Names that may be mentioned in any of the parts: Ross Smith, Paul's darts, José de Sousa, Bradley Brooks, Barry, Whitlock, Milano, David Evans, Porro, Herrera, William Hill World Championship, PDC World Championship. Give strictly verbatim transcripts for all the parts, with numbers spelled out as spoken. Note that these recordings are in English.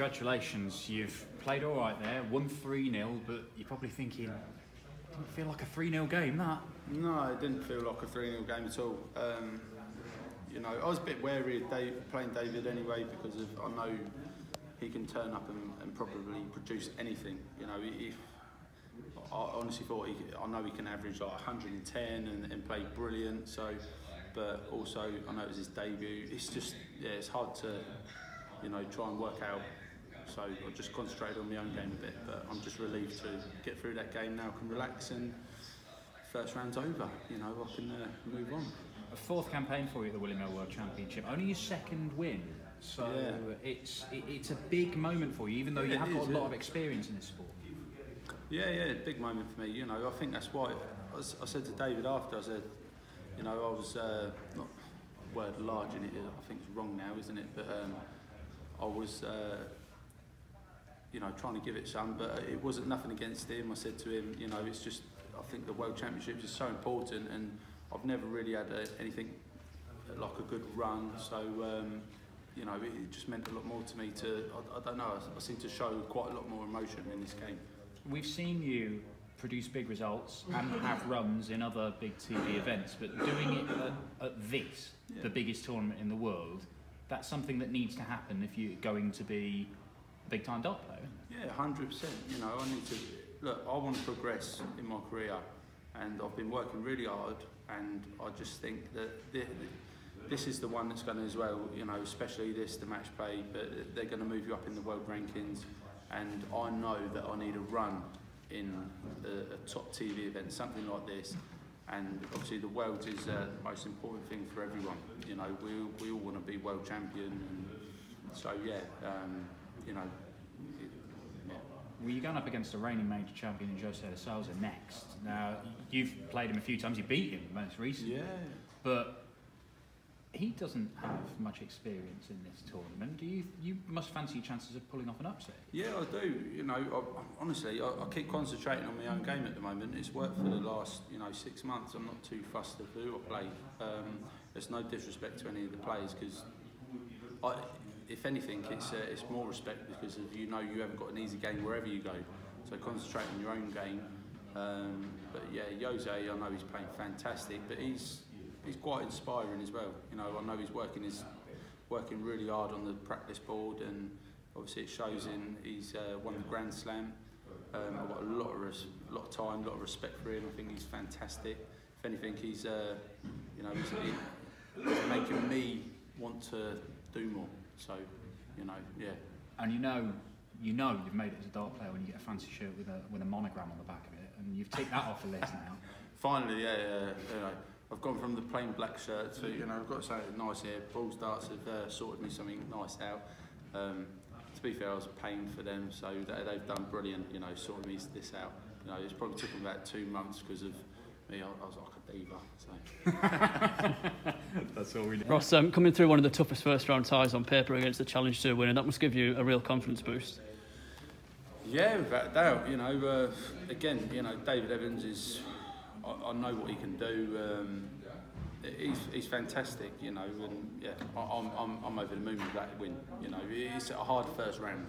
Congratulations, you've played all right there, won three nil, but you're probably thinking, didn't feel like a three nil game, that? No, it didn't feel like a three nil game at all. Um, you know, I was a bit wary of Dave, playing David anyway, because of, I know he can turn up and, and probably produce anything. You know, if, I honestly thought, he, I know he can average like a hundred and ten and, and play brilliant, so, but also, I know it was his debut. It's just, yeah, it's hard to, you know, try and work out. So I just concentrated on my own game a bit, but I'm just relieved to get through that game now, can relax, and first round's over, you know, I can uh, move on. A fourth campaign for you at the William Hill World Championship, only your second win, so yeah. it's it, it's a big moment for you, even though you it have is, got a lot yeah. of experience in this sport. Yeah, yeah, big moment for me, you know, I think that's why, I said to David after, I said, you know, I was, uh, not word large in it, I think it's wrong now, isn't it, but um, I was, uh, you know, trying to give it some, but it wasn't nothing against him. I said to him, you know, it's just, I think the World Championships is so important, and I've never really had a, anything like a good run, so, um, you know, it, it just meant a lot more to me to, I, I don't know, I, I seem to show quite a lot more emotion in this game. We've seen you produce big results and have runs in other big T V events, but doing it at, at this, yeah. the biggest tournament in the world, that's something that needs to happen if you're going to be big time dart player. Yeah, one hundred percent. You know, I need to look, I want to progress in my career, and I've been working really hard, and I just think that this is the one that's going to as well, you know, especially this, the match play, but they're going to move you up in the world rankings, and I know that I need a run in a, a top T V event, something like this, and obviously the world is uh, the most important thing for everyone. You know, we, we all want to be world champion, and so yeah, um, you know, it, yeah. Well, you're going up against the reigning major champion in José de Sousa next. Now, you've played him a few times, you beat him most recently, yeah. but he doesn't have much experience in this tournament. Do you, you must fancy your chances of pulling off an upset? Yeah, I do. You know, I, honestly, I, I keep concentrating on my own game at the moment. It's worked for the last, you know, six months. I'm not too fussed of who I play. Um, there's no disrespect to any of the players, because I... If anything, it's uh, it's more respect, because of, you know, you haven't got an easy game wherever you go. So concentrate on your own game. Um, but yeah, Jose, I know he's playing fantastic, but he's he's quite inspiring as well. You know, I know he's working his working really hard on the practice board, and obviously it shows in. He's uh, won the Grand Slam. Um, I've got a lot of res lot of time, a lot of respect for him. I think he's fantastic. If anything, he's uh, you know he's, he's making me want to do more. So, you know, yeah. And you know, you know, you've made it as a dart player when you get a fancy shirt with a with a monogram on the back of it, and you've ticked that off the list now. Finally, yeah, yeah. You know, I've gone from the plain black shirt to, you know, I've got something nice here. Paul's darts have uh, sorted me something nice out. Um, to be fair, I was paying for them, so they, they've done brilliant. You know, sorted me this out. You know, it's probably took them about two months because of. Me, I was like a diva, so. That's all we need. Ross, um, coming through one of the toughest first round ties on paper against the Challenge two winner, that must give you a real confidence boost. Yeah, without doubt. You know, uh, again, you know, David Evans is, I, I know what he can do. Um, he's, he's fantastic, you know, and yeah, I, I'm, I'm, I'm over the moon with that win. You know, it's a hard first round,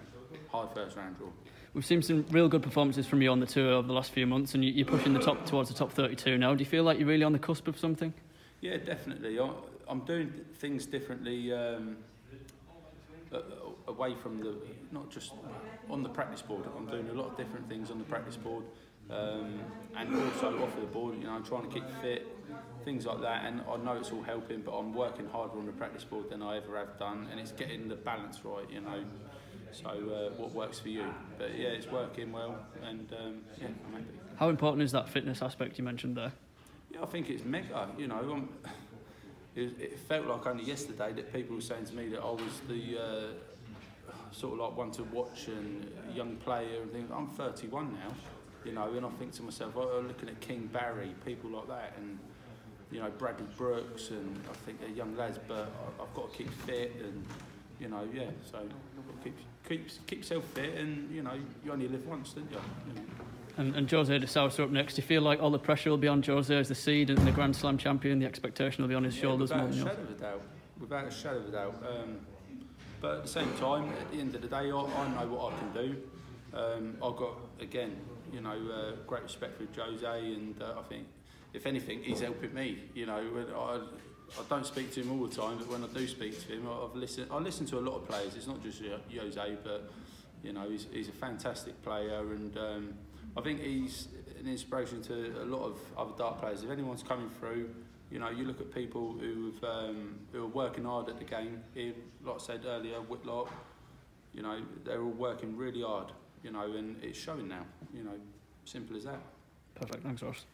hard first round draw. We've seen some real good performances from you on the tour over the last few months, and you're pushing the top towards the top thirty-two now. Do you feel like you're really on the cusp of something? Yeah, definitely. I'm doing things differently um, away from the, not just on the practice board. I'm doing a lot of different things on the practice board, um, and also off the board. You know, I'm trying to keep fit, things like that. And I know it's all helping, but I'm working harder on the practice board than I ever have done, and it's getting the balance right. You know. So uh, what works for you? But yeah, it's working well, and um, yeah, I'm happy. How important is that fitness aspect you mentioned there? Yeah, I think it's mega. You know, um, it, it felt like only yesterday that people were saying to me that I was the uh, sort of like one to watch and a young player and things. I'm thirty-one now, you know, and I think to myself, oh, I'm looking at King Barry, people like that, and you know, Bradley Brooks, and I think they're young lads, but I, I've got to keep fit and. You know, yeah, so keep, keep, keep yourself fit, and, you know, you only live once, don't you? Yeah. And, and José de Sousa up next, do you feel like all the pressure will be on José as the seed and the Grand Slam champion, the expectation will be on his yeah, shoulders? Without a shadow of a doubt, without a shadow of a doubt. Um, But at the same time, at the end of the day, I, I know what I can do. Um, I've got, again, you know, uh, great respect for Jose, and uh, I think, if anything, he's helping me. You know, I, I don't speak to him all the time, but when I do speak to him, I've listened. I listen to a lot of players. It's not just Jose, but you know, he's, he's a fantastic player, and um, I think he's an inspiration to a lot of other dart players. If anyone's coming through, you know, you look at people who've um, who are working hard at the game. Here, like I said earlier, Whitlock. You know, they're all working really hard. You know, and it's showing now. You know, simple as that. Perfect. Thanks, Ross.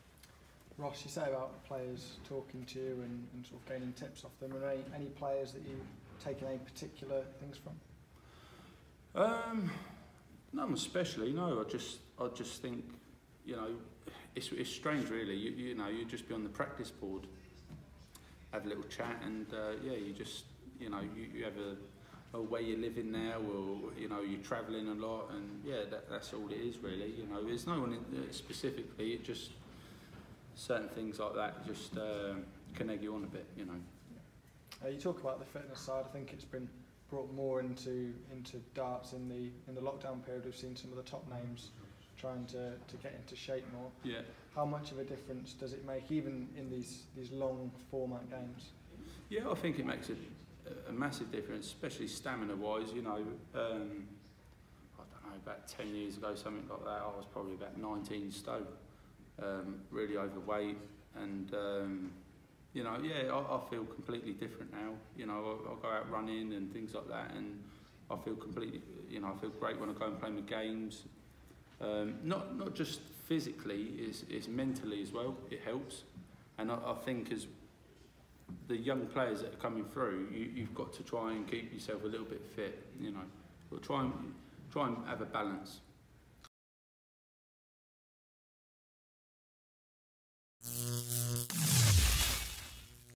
Ross, you say about players talking to you and, and sort of gaining tips off them. Are there any, any players that you've taken any particular things from? Um, none especially. No, I just I just think, you know, it's it's strange really. You you know, you just be on the practice board, have a little chat, and uh, yeah, you just you know you, you have a. Or where you're living now, or you know you're travelling a lot, and yeah, that, that's all it is really. You know, there's no one in, uh, specifically. It just certain things like that just uh, can egg you on a bit, you know. Yeah. Uh, you talk about the fitness side. I think it's been brought more into into darts in the in the lockdown period. We've seen some of the top names trying to to get into shape more. Yeah. How much of a difference does it make, even in these these long format games? Yeah, I think it makes it. A massive difference, especially stamina-wise. You know, um, I don't know, about ten years ago, something like that, I was probably about nineteen stone, um, really overweight, and um, you know, yeah, I, I feel completely different now. You know, I, I go out running and things like that, and I feel completely, you know, I feel great when I go and play my games. Um, not not just physically, it's, it's mentally as well. It helps, and I, I think as the young players that are coming through, you, you've got to try and keep yourself a little bit fit. You know, or try and try and have a balance.